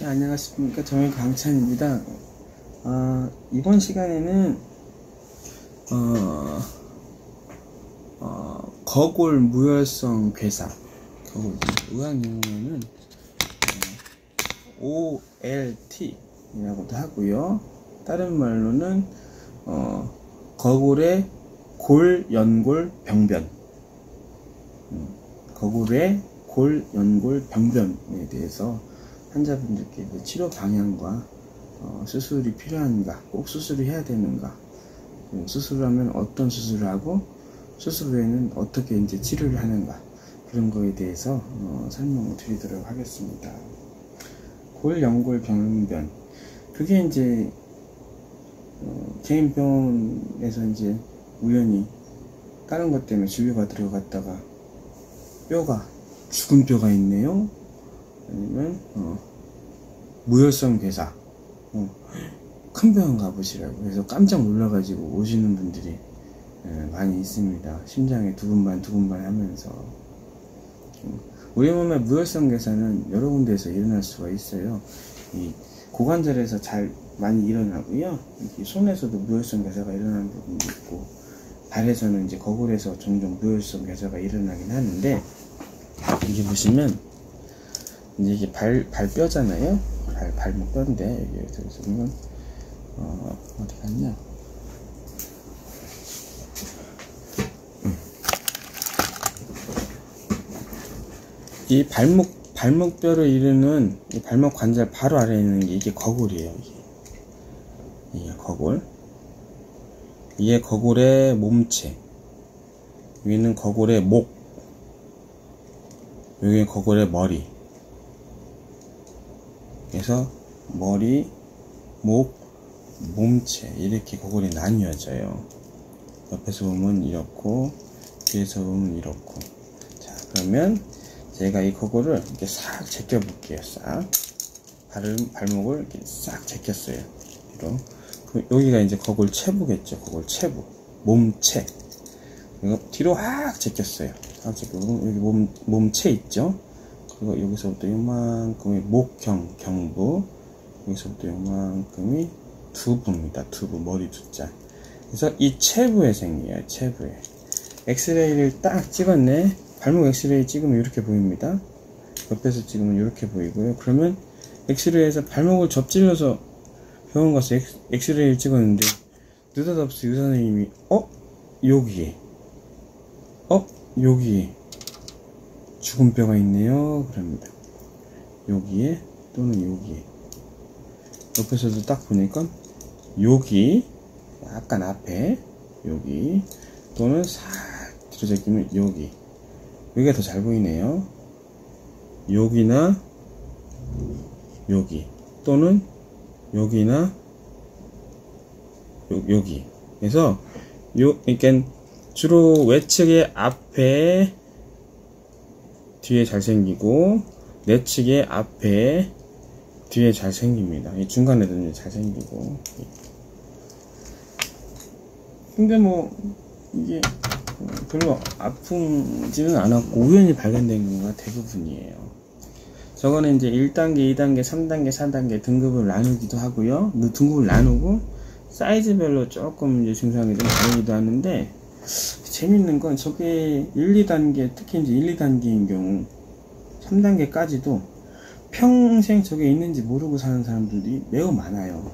네, 안녕하십니까. 저는 강찬입니다. 이번 시간에는 거골 무혈성괴사, 의학용어는 OLT이라고도 하고요. 다른 말로는 거골의 골연골병변, 거골의 골연골병변에 대해서 환자분들께 치료 방향과 수술이 필요한가, 꼭 수술을 해야 되는가, 수술을 하면 어떤 수술을 하고 수술 후에는 어떻게 이제 치료를 하는가, 그런 거에 대해서 설명을 드리도록 하겠습니다. 골연골병변, 그게 이제 개인 병원에서 이제 우연히 다른 것 때문에 진료가 들어갔다가 뼈가, 죽은 뼈가 있네요, 아니면 무혈성 괴사, 큰 병원 가보시라고 그래서 깜짝 놀라가지고 오시는 분들이 많이 있습니다. 심장에 두근반 하면서. 우리 몸의 무혈성 괴사는 여러 군데에서 일어날 수가 있어요. 이 고관절에서 잘 많이 일어나고요. 손에서도 무혈성 괴사가 일어나는 부분도 있고, 발에서는 이제 거골에서 종종 무혈성 괴사가 일어나긴 하는데, 여기 보시면 이제 이게 발뼈잖아요. 발목 뼈인데, 여기 들어서 보면 어디 갔냐? 이 발목 뼈를 이루는 이 발목 관절 바로 아래에 있는 게 이게 거골이에요. 이게 거골. 이게 거골의 몸체. 위는 거골의 목. 여기 거골의 머리. 그래서 머리, 목, 몸체 이렇게 거골이 나뉘어져요. 옆에서 보면 이렇고, 뒤에서 보면 이렇고. 자, 그러면 제가 이 거골을 이렇게 싹 제껴 볼게요. 싹 발목을 이렇게 싹 제꼈어요. 이런. 여기가 이제 거골 체부겠죠. 거골 체부, 몸체. 이거 뒤로 확 제꼈어요. 아, 지금 여기 몸체 있죠? 그리고 여기서부터 요만큼이 목형, 경부, 여기서부터 요만큼이 두부입니다. 두부, 머리 두자. 그래서 이 체부에 생겨요, 체부에. 엑스레이를 딱 찍었네. 발목 엑스레이 찍으면 이렇게 보입니다. 옆에서 찍으면 이렇게 보이고요. 그러면 엑스레이에서 발목을 접질러서 병원 가서 엑스레이를 찍었는데, 느닷없이 의사 선생님이 여기에, 여기에 죽은 뼈가 있네요, 그럽니다. 여기에 또는 여기에. 옆에서도 딱 보니까 여기, 약간 앞에 여기, 또는 싹 뒤로 제끼면 여기. 여기가 더 잘 보이네요. 여기나 여기, 또는 여기나 여기. 그래서 이렇게 주로 외측의 앞에 뒤에 잘생기고, 내측의 앞에 뒤에 잘생깁니다. 이 중간에도 잘생기고. 근데 뭐 이게 별로 아프지는 않았고 우연히 발견된 경우가 대부분이에요. 저거는 이제 1단계, 2단계, 3단계, 4단계 등급을 나누기도 하고요. 등급을 나누고 사이즈별로 조금 이제 증상이 좀 다르기도 하는데, 재밌는 건 저게 1, 2단계, 특히 이제 1, 2단계인 경우 3단계까지도 평생 저게 있는지 모르고 사는 사람들이 매우 많아요.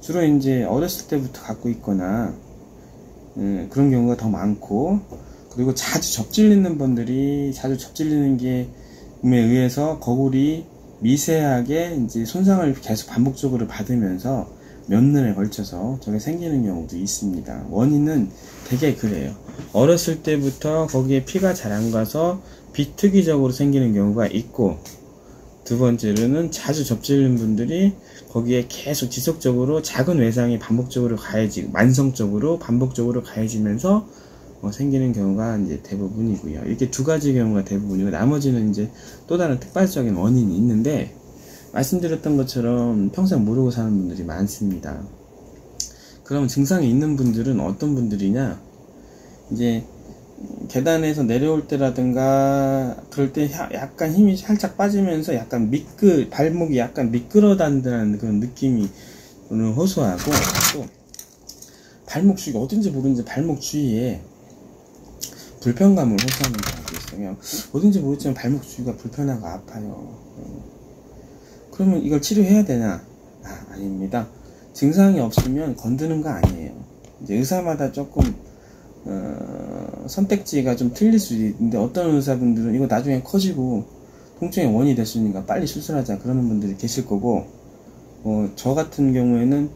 주로 이제 어렸을 때부터 갖고 있거나 그런 경우가 더 많고, 그리고 자주 접질리는 게 몸에 의해서 거골이 미세하게 이제 손상을 계속 반복적으로 받으면서 몇 년에 걸쳐서 저게 생기는 경우도 있습니다. 원인은 되게 그래요. 어렸을 때부터 거기에 피가 잘 안 가서 비특이적으로 생기는 경우가 있고, 두 번째로는 자주 접질리는 분들이 거기에 계속 지속적으로 작은 외상이 반복적으로 만성적으로 반복적으로 가해지면서 생기는 경우가 이제 대부분이고요. 이렇게 두 가지 경우가 대부분이고, 나머지는 이제 또 다른 특발적인 원인이 있는데, 말씀드렸던 것처럼 평생 모르고 사는 분들이 많습니다. 그럼 증상이 있는 분들은 어떤 분들이냐? 이제 계단에서 내려올 때라든가 그럴 때 약간 힘이 살짝 빠지면서 약간 발목이 약간 미끄러단다는 그런 느낌이 오늘 호소하고, 또 발목 주위가 어딘지 모르는데 발목 주위에 불편감을 호소하는 게 알고 있으면, 어딘지 모르지만 발목 주위가 불편하고 아파요. 그러면 이걸 치료해야 되나? 아닙니다. 증상이 없으면 건드는 거 아니에요. 이제 의사마다 조금 선택지가 좀 틀릴 수 있는데, 어떤 의사분들은 이거 나중에 커지고 통증의 원인이 될 수 있으니까 빨리 수술하자 그러는 분들이 계실 거고, 저 같은 경우에는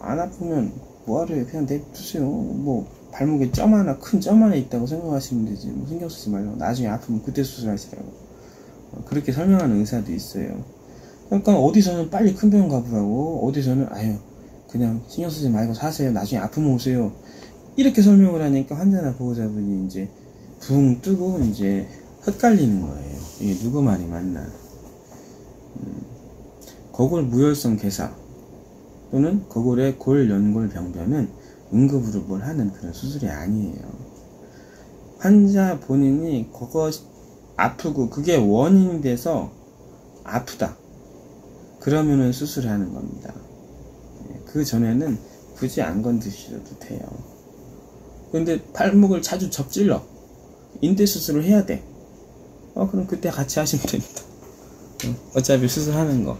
안 아프면 뭐하래요, 그냥 냅두세요. 뭐 발목에 점 하나, 큰 점 하나 있다고 생각하시면 되지, 뭐 신경 쓰지 말라고, 나중에 아프면 그때 수술하시라고 그렇게 설명하는 의사도 있어요. 그러니까 어디서는 빨리 큰 병원 가보라고, 어디서는 아유 그냥 신경 쓰지 말고 사세요, 나중에 아프면 오세요, 이렇게 설명을 하니까 환자나 보호자분이 이제 붕 뜨고 이제 헷갈리는 거예요. 이게 누구 말이 맞나. 거골 무혈성괴사 또는 거골의 골연골병변은 응급으로 뭘 하는 그런 수술이 아니에요. 환자 본인이 그거 아프고 그게 원인이 돼서 아프다 그러면은 수술하는 겁니다. 그 전에는 굳이 안 건드셔도 돼요. 근데 발목을 자주 접질러, 인대수술을 해야 돼, 그럼 그때 같이 하시면 됩니다. 어차피 수술하는 거.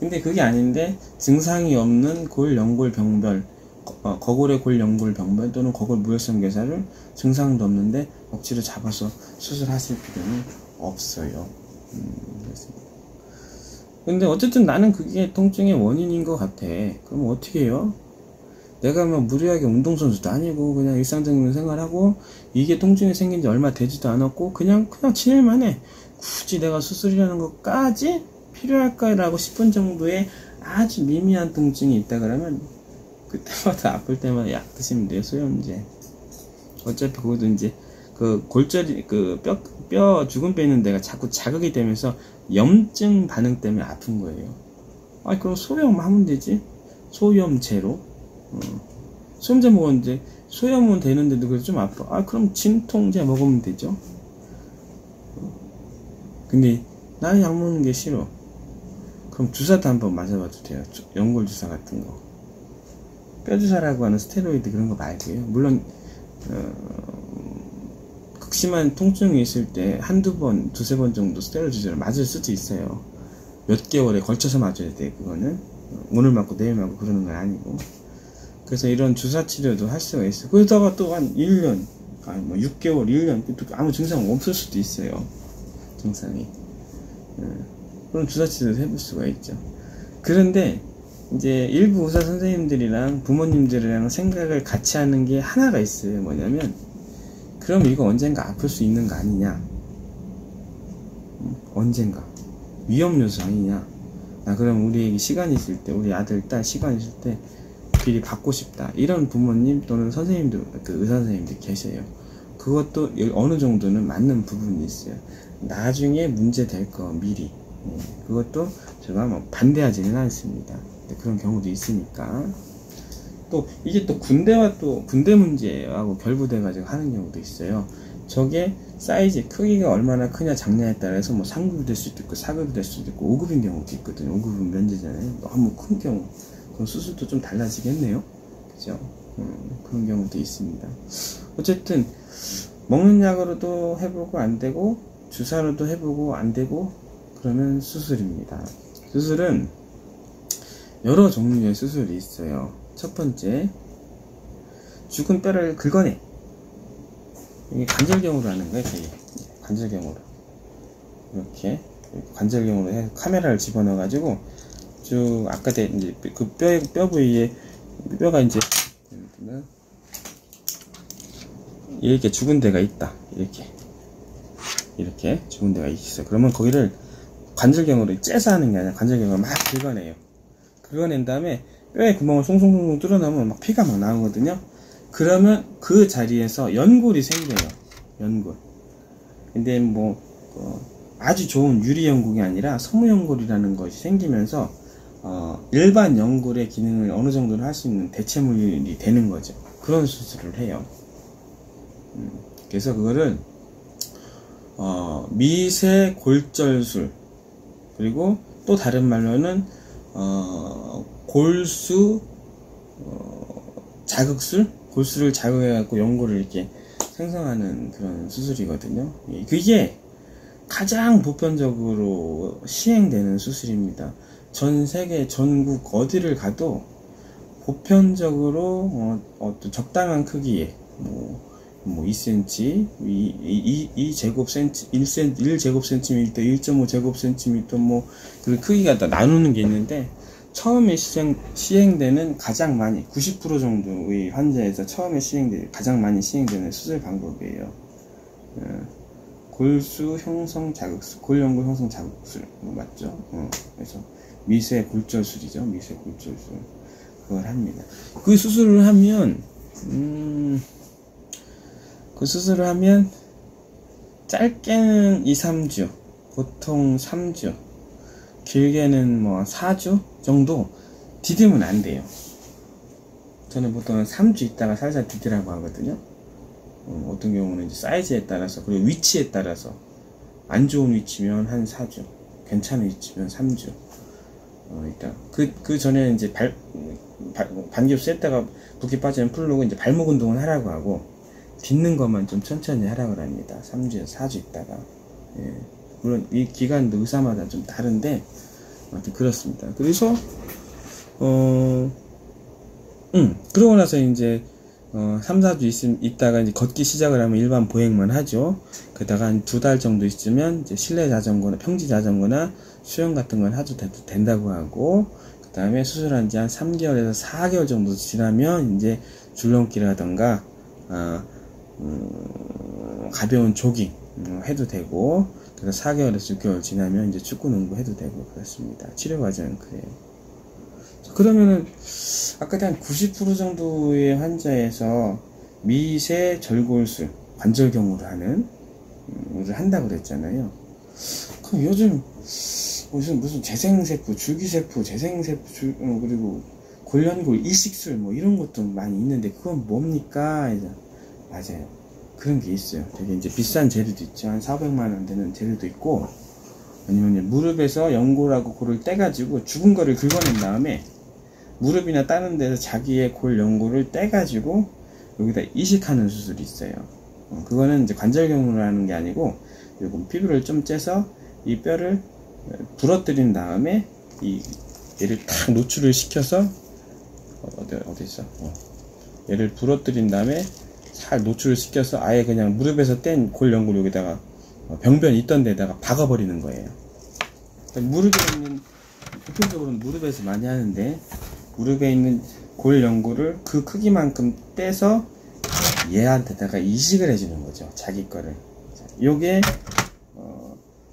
근데 그게 아닌데 증상이 없는 골연골병변, 거골의 골연골병변 또는 거골 무혈성괴사를 증상도 없는데 억지로 잡아서 수술하실 필요는 없어요. 그렇습니다. 근데 어쨌든 나는 그게 통증의 원인인 것 같아. 그럼 어떻게 해요? 내가 막 무리하게 운동선수도 아니고 그냥 일상적인 생활하고, 이게 통증이 생긴 지 얼마 되지도 않았고 그냥 지낼만 해. 굳이 내가 수술이라는 것까지 필요할까라고 싶은 정도의 아주 미미한 통증이 있다 그러면 그때마다 아플 때마다 약 드시면 돼요. 소염제. 어차피 그것도 이제 그 골절이, 그 뼈 주근깨 있는 데가 자꾸 자극이 되면서 염증 반응 때문에 아픈 거예요. 그럼 소염하면 되지. 소염제로. 소염제 먹었는데 소염은 되는데도 그래서 좀 아파. 그럼 진통제 먹으면 되죠. 근데 나는 약 먹는 게 싫어. 그럼 주사도 한번 맞아봐도 돼요. 연골 주사 같은 거. 뼈 주사라고 하는 스테로이드 그런 거 말고요. 물론 극심한 통증이 있을 때 한두 번, 두세 번 정도 스테로이드 주사를 맞을 수도 있어요. 몇 개월에 걸쳐서 맞아야 돼. 그거는 오늘 맞고 내일 맞고 그러는 건 아니고. 그래서 이런 주사 치료도 할 수가 있어요. 그러다가 또 한 1년, 아니 뭐 6개월, 1년 또 아무 증상 없을 수도 있어요. 증상이. 그런 주사 치료도 해볼 수가 있죠. 그런데 이제 일부 의사 선생님들이랑 부모님들이랑 생각을 같이 하는 게 하나가 있어요. 뭐냐면, 그럼 이거 언젠가 아플 수 있는 거 아니냐, 언젠가 위험 요소 아니냐, 그럼 우리에게 시간이 있을 때, 우리 아들, 딸 시간이 있을 때 길이 받고 싶다, 이런 부모님 또는 선생님들, 그 의사 선생님들 계세요. 그것도 어느 정도는 맞는 부분이 있어요. 나중에 문제 될 거 미리, 그것도 제가 뭐 반대하지는 않습니다. 그런 경우도 있으니까. 또 이게 또 군대와 또 군대 문제하고 결부돼 가지고 하는 경우도 있어요. 저게 사이즈, 크기가 얼마나 크냐 작냐에 따라서 뭐 3급이 될 수도 있고 4급이 될 수도 있고 5급인 경우도 있거든요. 5급은 면제잖아요. 너무 큰 경우 그럼 수술도 좀 달라지겠네요. 그죠? 그런 경우도 있습니다. 어쨌든 먹는 약으로도 해보고 안 되고, 주사로도 해보고 안 되고, 그러면 수술입니다. 수술은 여러 종류의 수술이 있어요. 첫 번째, 죽은 뼈를 긁어내. 이게 관절경으로 하는 거예요. 되게. 관절경으로. 이렇게. 관절경으로 해서 카메라를 집어넣어가지고 쭉, 아까 이제 그 뼈 부위에, 뼈가 이제, 이렇게 죽은 데가 있다. 이렇게 죽은 데가 있어. 그러면 거기를 관절경으로 째서 하는 게 아니라 관절경으로 막 긁어내요. 긁어낸 다음에 뼈에 구멍을 송송송송 뚫어놓으면 막 피가 막 나오거든요. 그러면 그 자리에서 연골이 생겨요. 연골. 근데 뭐, 아주 좋은 유리연골이 아니라 섬유연골이라는 것이 생기면서 일반 연골의 기능을 어느 정도는 할 수 있는 대체물이 되는 거죠. 그런 수술을 해요. 그래서 그거를 미세골절술, 그리고 또 다른 말로는 골수 자극술, 골수를 자극해갖고 연골을 이렇게 생성하는 그런 수술이거든요. 그게 가장 보편적으로 시행되는 수술입니다. 전 세계 전국 어디를 가도 보편적으로 어떤 적당한 크기에 뭐 2cm, 1제곱센티미터, 1.5제곱센티미터 뭐 그 크기가 다 나누는 게 있는데, 처음에 시행되는 가장 많이 90% 정도의 환자에서 처음에 가장 많이 시행되는 수술 방법이에요. 골수 형성 자극술, 골연골 형성 자극술 맞죠? 그래서 미세골절술이죠. 미세골절술 그걸 합니다. 그 수술을 하면 짧게는 2, 3주, 보통 3주, 길게는 뭐 4주 정도 디디면 안 돼요. 저는 보통 3주 있다가 살살 디디라고 하거든요. 어떤 경우는 이제 사이즈에 따라서, 그리고 위치에 따라서, 안 좋은 위치면 한 4주, 괜찮은 위치면 3주. 일단 그 전에 이제 반깁스 했다가 붓기 빠지면 풀르고 이제 발목 운동은 하라고 하고, 딛는 것만 좀 천천히 하라고 합니다. 3주에서 4주 있다가. 예. 물론 이 기간도 의사마다 좀 다른데 아무튼 그렇습니다. 그래서 그러고 나서 이제 3, 4주 있다가 이제 걷기 시작을 하면 일반 보행만 하죠. 그러다가 한 2달 정도 있으면 이제 실내 자전거나 평지 자전거나 수영 같은 건 해도 된다고 하고, 그 다음에 수술한 지 한 3개월에서 4개월 정도 지나면 이제 줄넘기라던가 가벼운 조깅 해도 되고, 그래서 4개월에서 6개월 지나면 이제 축구, 농구 해도 되고 그렇습니다. 치료 과정은 그래요. 그러면은 아까 한 90% 정도의 환자에서 미세절골술, 관절경으로 하는 걸 한다고 그랬잖아요. 그럼 요즘 무슨 재생세포, 줄기세포, 그리고 골연골 이식술 뭐 이런 것도 많이 있는데 그건 뭡니까? 맞아요. 그런 게 있어요. 되게 이제 비싼 재료도 있죠. 한 400만 원 되는 재료도 있고, 아니면 무릎에서 연골하고 골을 떼가지고 죽은 거를 긁어낸 다음에 무릎이나 다른 데서 자기의 골 연골을 떼가지고 여기다 이식하는 수술이 있어요. 그거는 이제 관절경으로 하는 게 아니고, 요건 피부를 좀 째서 이 뼈를 부러뜨린 다음에 얘를 탁 노출을 시켜서 어디 있어? 얘를 부러뜨린 다음에 잘 노출을 시켜서 아예 그냥 무릎에서 뗀 골 연골 여기다가 병변이 있던 데다가 박아버리는 거예요. 그러니까 무릎에 있는, 보편적으로는 무릎에서 많이 하는데, 무릎에 있는 골 연골을 그 크기만큼 떼서 얘한테다가 이식을 해주는 거죠. 자기 거를. 요게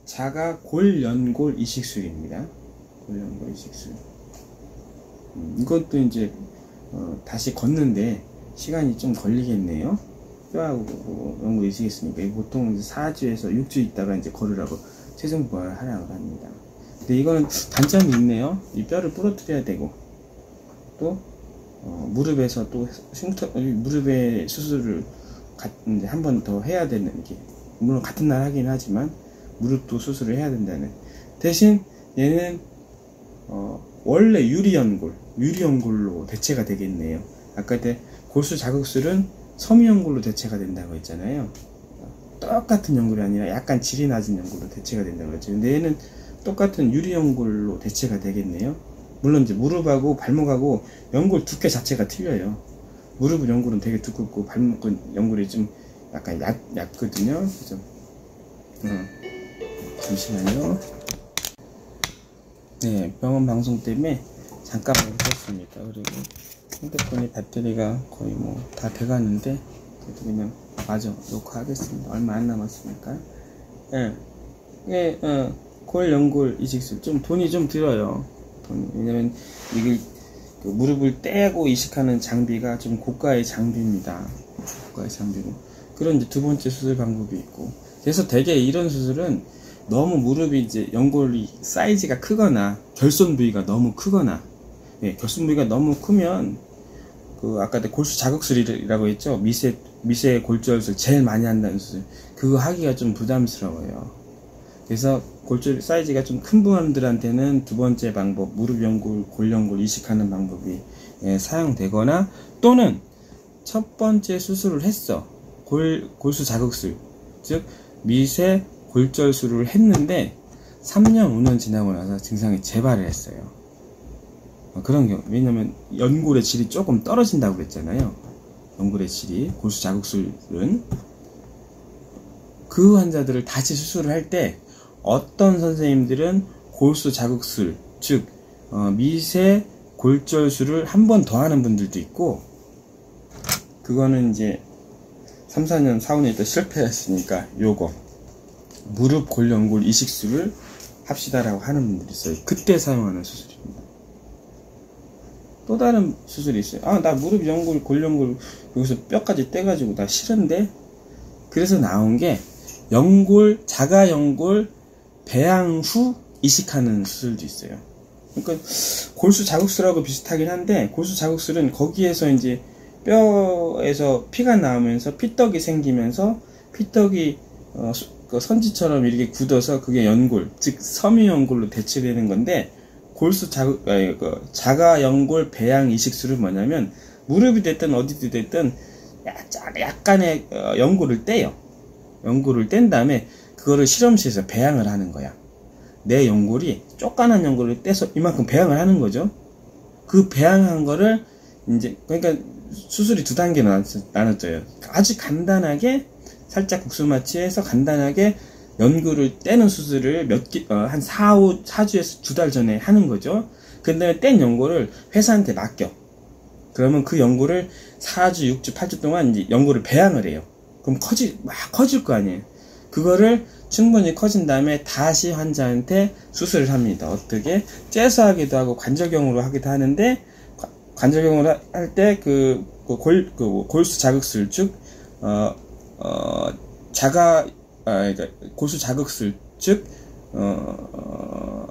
자가골연골 이식술입니다. 골연골 이식술. 이것도 이제 다시 걷는데 시간이 좀 걸리겠네요. 뼈하고 연골 이식했으니까 보통 4주에서 6주 있다가 이제 걸으라고 체중 부하를 하라고 합니다. 근데 이거는 단점이 있네요. 이 뼈를 부러뜨려야 되고, 또 무릎에서 또 무릎에 수술을 한 번 더 해야 되는 게, 물론 같은 날 하긴 하지만 무릎도 수술을 해야 된다는, 대신 얘는 원래 유리연골로 대체가 되겠네요. 아까 골수 자극술은 섬유연골로 대체가 된다고 했잖아요. 똑같은 연골이 아니라 약간 질이 낮은 연골로 대체가 된다고 했죠. 근데 얘는 똑같은 유리연골로 대체가 되겠네요. 물론 이제 무릎하고 발목하고 연골 두께 자체가 틀려요. 무릎은 연골은 되게 두껍고 발목은 연골이 좀 약간 얕거든요. 그죠? 잠시만요. 네, 병원 방송 때문에 잠깐 멈췄습니다. 그리고 핸드폰이 배터리가 거의 뭐 다 돼가는데 그래도 그냥 마저 녹화하겠습니다. 얼마 안 남았으니까. 골연골 이식술 좀 돈이 좀 들어요. 왜냐면 이게 그 무릎을 떼고 이식하는 장비가 좀 고가의 장비입니다. 고가의 장비고, 그런 이제 두 번째 수술 방법이 있고, 그래서 대개 이런 수술은 너무 무릎이 이제 연골이 사이즈가 크거나 결손 부위가 너무 크거나, 결손 부위가 너무 크면 그 아까 골수 자극술이라고 했죠. 미세 미세골절술 제일 많이 한다는 수술, 그거 하기가 좀 부담스러워요. 그래서 골절 사이즈가 좀 큰 분들한테는 두 번째 방법, 무릎연골, 골연골 이식하는 방법이 사용되거나, 또는 첫 번째 수술을 했어. 골수자극술, 즉 미세골절술을 했는데 3년, 5년 지나고 나서 증상이 재발을 했어요. 그런 경우, 왜냐면 연골의 질이 조금 떨어진다고 그랬잖아요. 연골의 질이, 골수자극술은 그 환자들을 다시 수술을 할 때 어떤 선생님들은 골수자극술, 즉 미세골절술을 한 번 더 하는 분들도 있고, 그거는 이제 3, 4년, 4, 5년 있다 실패했으니까 요거 무릎 골연골 이식술을 합시다라고 하는 분들이 있어요. 그때 사용하는 수술입니다. 또 다른 수술이 있어요. 아, 나 무릎 연골 골연골 여기서 뼈까지 떼가지고 나 싫은데, 그래서 나온 게 연골, 자가연골 배양 후 이식하는 수술도 있어요. 그러니까 골수자극술하고 비슷하긴 한데, 골수자극술은 거기에서 이제 뼈에서 피가 나오면서 피떡이 생기면서 피떡이 선지처럼 이렇게 굳어서 그게 연골, 즉 섬유연골로 대체되는 건데, 자가연골 배양 이식술은 뭐냐면 무릎이 됐든 어디든 됐든 약간의 연골을 떼요. 연골을 뗀 다음에 그거를 실험실에서 배양을 하는 거야. 내 연골이 쪼까난 연골을 떼서 이만큼 배양을 하는 거죠. 그 배양한 거를 이제, 그러니까 수술이 두 단계로 나눠져요. 아주 간단하게 살짝 국수마취해서 간단하게 연골을 떼는 수술을 한 4주에서 두 달 전에 하는 거죠. 그 다음에 뗀 연골을 회사한테 맡겨. 그러면 그 연골을 4주, 6주, 8주 동안 이제 연골을 배양을 해요. 그럼 커질 거 아니에요. 그거를 충분히 커진 다음에 다시 환자한테 수술을 합니다. 어떻게? 째서 하기도 하고 관절경으로 하기도 하는데, 관절경으로 할 때 골수자극술, 즉 골수자극술, 즉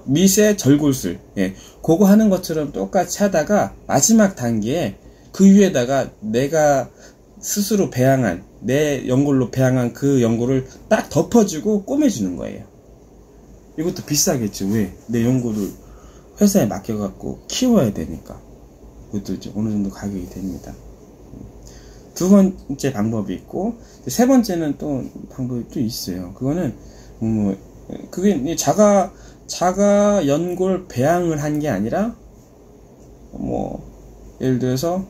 미세절골술, 그거 하는 것처럼 똑같이 하다가 마지막 단계에 그 위에다가 내가 스스로 배양한, 내 연골로 배양한 그 연골을 딱 덮어주고 꿰매주는 거예요. 이것도 비싸겠죠. 왜? 내 연골을 회사에 맡겨갖고 키워야 되니까. 이것도 이제 어느 정도 가격이 됩니다. 두 번째 방법이 있고, 세 번째는 또 방법이 또 있어요. 그거는 그게 자가 연골 배양을 한 게 아니라, 예를 들어서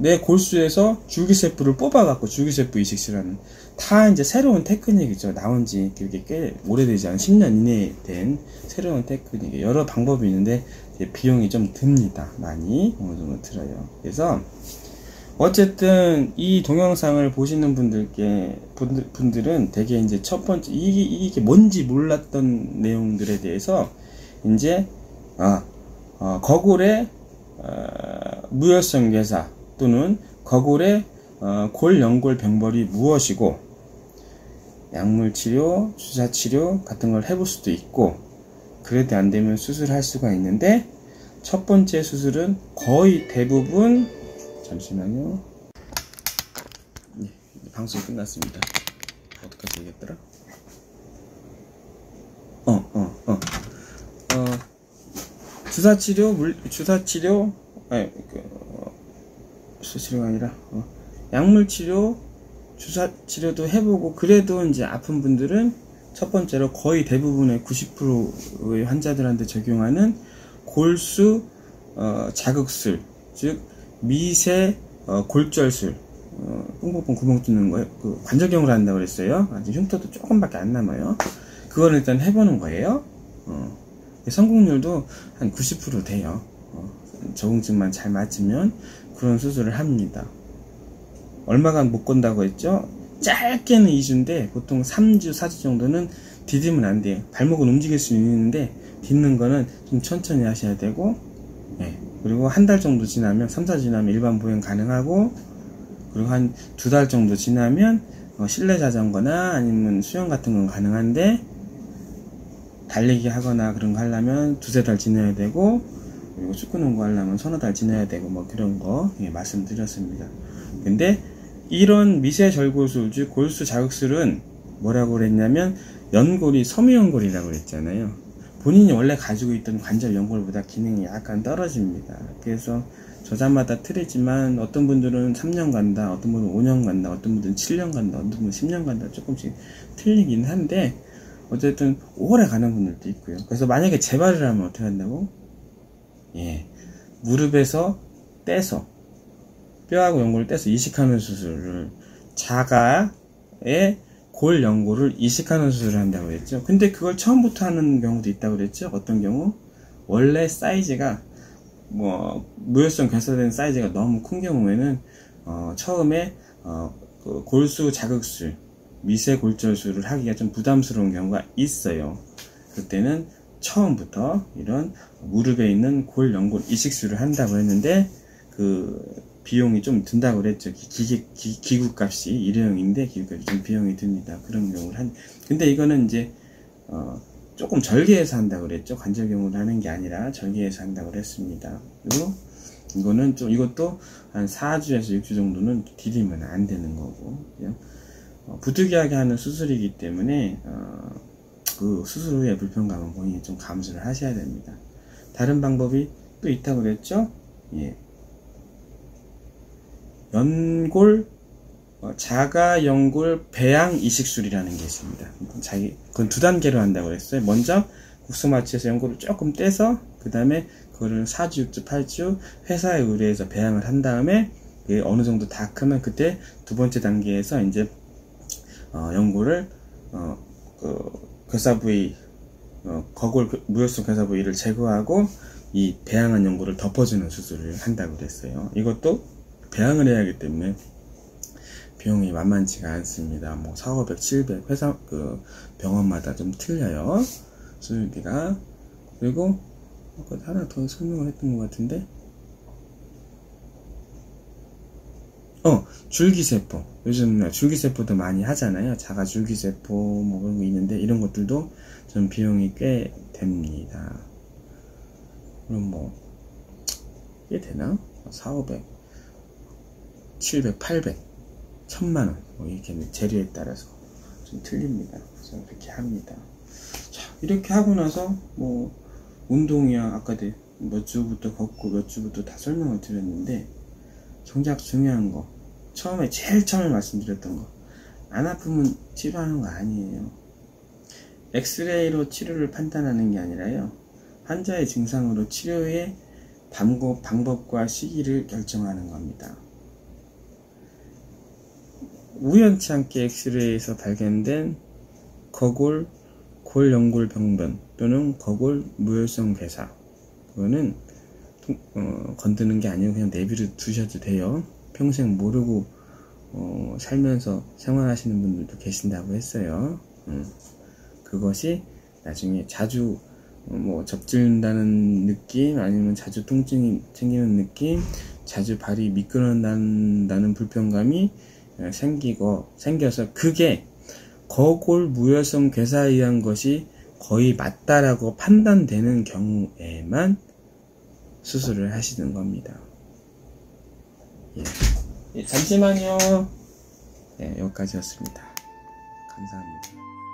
내 골수에서 줄기세포를 뽑아갖고 줄기세포 이식술하는, 다 이제 새로운 테크닉이죠. 나온 지 꽤 오래되지 않은 10년 이내에 된 새로운 테크닉이, 여러 방법이 있는데 비용이 좀 듭니다. 많이 어느 정도 들어요. 그래서 어쨌든 이 동영상을 보시는 분들은 되게 이제 첫 번째 이게 뭔지 몰랐던 내용들에 대해서 이제 거골의 무혈성괴사 또는 거골의 골연골병변이 무엇이고, 약물치료, 주사치료 같은 걸 해볼 수도 있고, 그래도 안되면 수술할 수가 있는데, 첫 번째 수술은 거의 대부분, 잠시만요. 네, 방송이 끝났습니다. 어디까지 얘기했더라? 주사치료, 수술이 아니라 약물치료, 주사치료도 해보고, 그래도 이제 아픈 분들은 첫 번째로 거의 대부분의 90%의 환자들한테 적용하는 골수 자극술, 즉 미세 골절술, 뽕뽕뽕 구멍 뚫는 거예요. 그 관절경으로 한다고 그랬어요. 아직 흉터도 조금밖에 안 남아요. 그걸 일단 해보는 거예요. 성공률도 한 90% 돼요. 적응증만 잘 맞으면 그런 수술을 합니다. 얼마간 못 건다고 했죠? 짧게는 2주인데 보통 3주, 4주 정도는 디디면 안 돼요. 발목은 움직일 수 있는데 딛는 거는 좀 천천히 하셔야 되고, 그리고 한 달 정도 지나면, 3, 4주 지나면 일반 보행 가능하고, 그리고 한 두 달 정도 지나면 실내 자전거나 아니면 수영 같은 건 가능한데, 달리기 하거나 그런 거 하려면 두세 달 지나야 되고, 그리고 축구농구 하려면 서너 달 지나야 되고, 그런 거 말씀드렸습니다. 근데 이런 미세절골술, 즉 골수자극술은 뭐라고 그랬냐면 연골이 섬유연골이라고 그랬잖아요. 본인이 원래 가지고 있던 관절 연골보다 기능이 약간 떨어집니다. 그래서 저자마다 틀리지만 어떤 분들은 3년 간다, 어떤 분은 5년 간다, 어떤 분은 7년 간다, 어떤 분은 10년 간다, 조금씩 틀리긴 한데 어쨌든 오래 가는 분들도 있고요. 그래서 만약에 재발을 하면 어떻게 한다고? 예, 무릎에서 떼서 뼈하고 연골을 떼서 이식하는 수술을, 자가의 골연골을 이식하는 수술을 한다고 그랬죠. 근데 그걸 처음부터 하는 경우도 있다고 그랬죠. 어떤 경우? 원래 사이즈가 무혈성 괴사된 사이즈가 너무 큰 경우에는 처음에 그 골수 자극술, 미세골절술을 하기가 좀 부담스러운 경우가 있어요. 그때는 처음부터 이런 무릎에 있는 골연골 이식술을 한다고 했는데 그 비용이 좀 든다고 그랬죠. 기구값이 일회용인데 기구값이 좀 비용이 듭니다. 그런 경우를 근데 이거는 이제 조금 절개해서 한다고 그랬죠. 관절경을 하는 게 아니라 절개해서 한다고 그랬습니다. 그리고 이거는 좀, 이것도 한 4주에서 6주 정도는 디디면 안 되는 거고, 그냥 부득이하게 하는 수술이기 때문에 그 수술 후에 불편감은 본인이 좀 감수를 하셔야 됩니다. 다른 방법이 또 있다고 그랬죠. 예. 연골, 자가연골 배양 이식술이라는 게 있습니다. 그건 2단계로 한다고 했어요. 먼저 국소마취에서 연골을 조금 떼서 그 다음에 그거를 4주, 6주, 8주 회사에 의뢰해서 배양을 한 다음에 어느 정도 다 크면 그때 두 번째 단계에서 이제 연골을 괴사 부위, 거골 무혈성 괴사 부위를 제거하고 이 배양한 연골을 덮어주는 수술을 한다고 그랬어요. 이것도 배양을 해야 하기 때문에 비용이 만만치가 않습니다. 뭐 400, 700 회사 병원마다 좀 틀려요, 수술비가. 그리고 아까 하나 더 설명을 했던 것 같은데, 줄기세포. 요즘 줄기세포도 많이 하잖아요. 자가줄기세포 뭐 그런 거 있는데 이런 것들도 좀 비용이 꽤 됩니다. 그럼 뭐 꽤 되나? 400, 700, 800, 1000만원 뭐 이렇게 재료에 따라서 좀 틀립니다. 그래서 그렇게 합니다. 자, 이렇게 하고 나서 뭐 운동이야 아까도 몇 주부터 걷고 몇 주부터 다 설명을 드렸는데, 정작 중요한 거, 제일 처음에 말씀드렸던 거, 안 아프면 치료하는 거 아니에요. 엑스레이로 치료를 판단하는 게 아니라요, 환자의 증상으로 치료의 방법과 시기를 결정하는 겁니다. 우연치 않게 엑스레이에서 발견된 거골, 골연골병변 또는 거골 무혈성괴사, 그거는 건드는 게 아니고 그냥 내버려 두셔도 돼요. 평생 모르고 살면서 생활하시는 분들도 계신다고 했어요. 그것이 나중에 자주 뭐 접질린다는 느낌, 아니면 자주 통증이 생기는 느낌, 자주 발이 미끄러진다는 불편감이 생겨서 그게 거골 무혈성 괴사에 의한 것이 거의 맞다라고 판단되는 경우에만 수술을 하시는 겁니다. 예, 잠시만요. 네, 여기까지였습니다. 감사합니다.